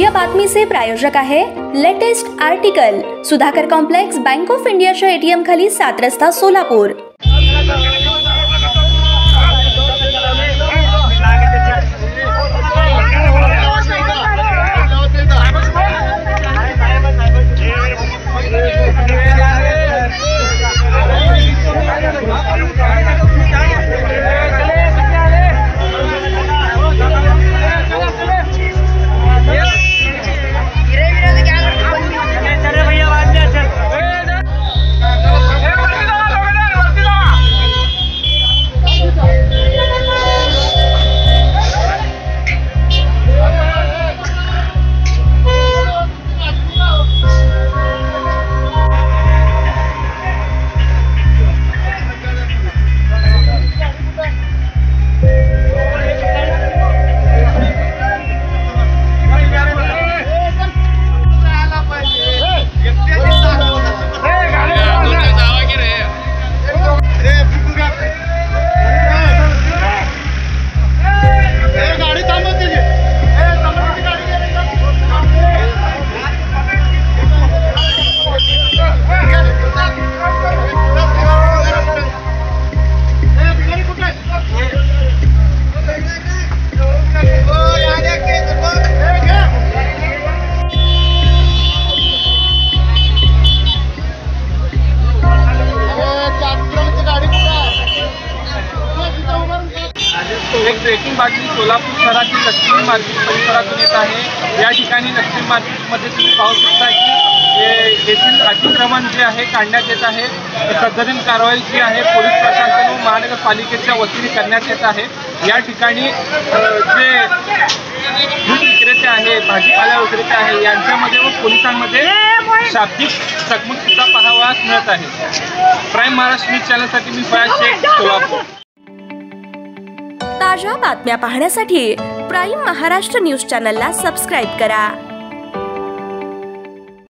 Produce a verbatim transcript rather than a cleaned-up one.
या बातमी से प्रायोजक आहे latest article Sudhakar complex bank of India च्या एटीएम खाली सात रस्ता सोलापूर। एक ब्रेकिंग बातमी सोलापूर शहरातील लक्ष्मी मार्केट परिसरातून येत आहे। या ठिकाणी लक्ष्मी मार्केटमध्ये तुम्ही पाहू शकता की येथील अतिक्रमण जे आहे काढण्यात येत आहे। सदरील कारवाई जी आहे पोलीस प्रशासन व महानगरपालिकेच्या वतीने करण्यात येत आहे। या ठिकाणी जे दूध विक्रेते आहे भाजीपाला विक्रेते आहे यांच्यामध्ये व पोलिसांमध्ये शाब्दिक चकमक सुद्धा पाहावयास मिळत आहे। प्राइम महाराष्ट्र न्यूज चॅनलसाठी मी फयाज शेख सोलापूर। ताजा बातम्या पाहण्यासाठी प्राइम महाराष्ट्र न्यूज चॅनलला सबस्क्राइब करा।